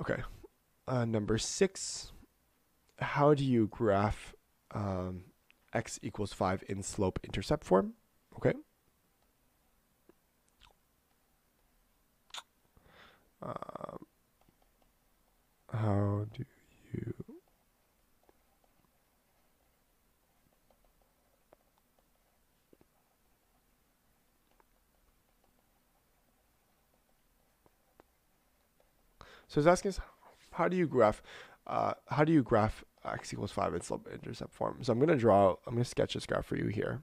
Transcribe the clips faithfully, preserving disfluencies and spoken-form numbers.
Okay. Uh, number six, how do you graph um, x equals five in slope intercept form? Okay. Um, how do you So it's asking us, how do you graph, uh, how do you graph x equals five in slope intercept form? So I'm going to draw, I'm going to sketch this graph for you here.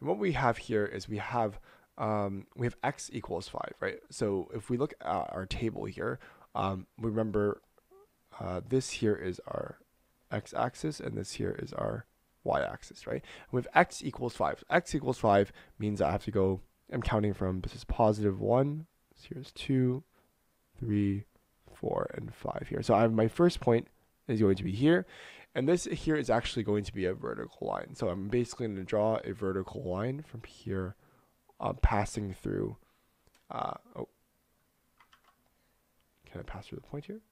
And what we have here is we have, um, we have x equals five, right? So if we look at our table here, um, remember uh, this here is our x-axis and this here is our y-axis, right? And we have x equals five. X equals five means I have to go, I'm counting from, this is positive one, so here's two, three, four, and five here. So I have my first point is going to be here, and this here is actually going to be a vertical line. So I'm basically going to draw a vertical line from here, uh, passing through. Uh, oh, can I pass through the point here?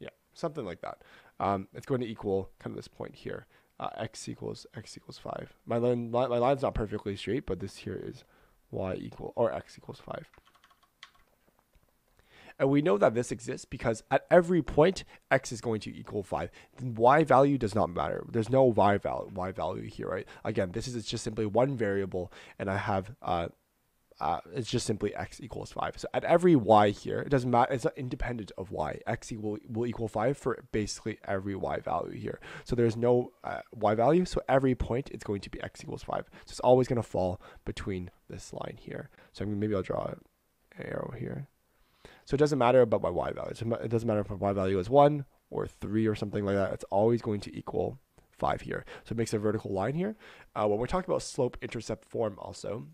Yeah, something like that. Um, it's going to equal kind of this point here. Uh, x equals x equals five. My line, my line's not perfectly straight, but this here is y equal or x equals five. And we know that this exists because at every point, x is going to equal five. The y value does not matter. There's no y value, y value here, right? Again, this is just simply one variable, and I have, uh, uh, it's just simply x equals five. So at every y here, it doesn't matter. It's not independent of y. X will, will equal five for basically every y value here. So there's no uh, y value. So every point, it's going to be x equals five. So it's always going to fall between this line here. So I'm, maybe I'll draw an arrow here. So it doesn't matter about my y value. So it doesn't matter if my y value is one or three or something like that. It's always going to equal five here. So it makes a vertical line here. Uh, when we're talking about slope-intercept form also,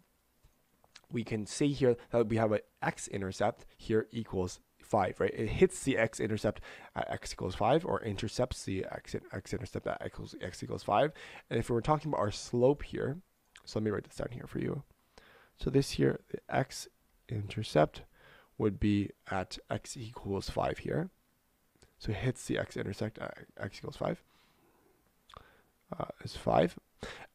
we can see here that we have an x-intercept here equals five, right? It hits the x-intercept at x equals five or intercepts the x-intercept at x equals five. And if we were talking about our slope here, so let me write this down here for you. So this here, the x-intercept would be at x equals five here. So it hits the x-intercept at x equals five, uh, is five.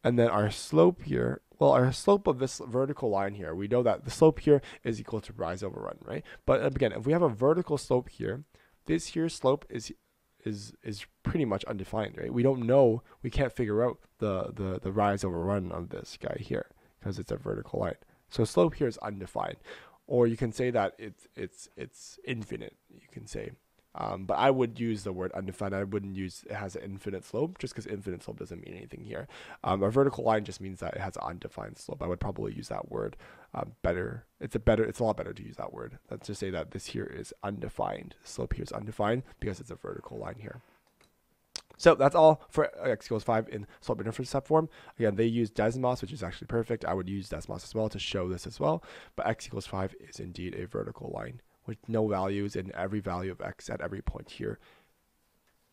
And then our slope here, well, our slope of this vertical line here, we know that the slope here is equal to rise over run, right? But again, if we have a vertical slope here, this here slope is is is pretty much undefined, right? We don't know, we can't figure out the, the, the rise over run on this guy here because it's a vertical line. So slope here is undefined. Or you can say that it's it's it's infinite. You can say, um, but I would use the word undefined. I wouldn't use it has an infinite slope just because infinite slope doesn't mean anything here. Um, a vertical line just means that it has an undefined slope. I would probably use that word um, better. It's a better. It's a lot better to use that word. Let's just say that this here is undefined. Slope here is undefined because it's a vertical line here. So that's all for x equals five in slope intercept form. Again, they use Desmos, which is actually perfect. I would use Desmos as well to show this as well. But x equals five is indeed a vertical line with no values, and every value of x at every point here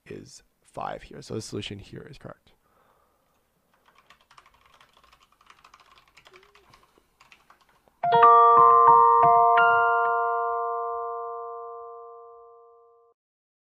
is five here. So the solution here is correct.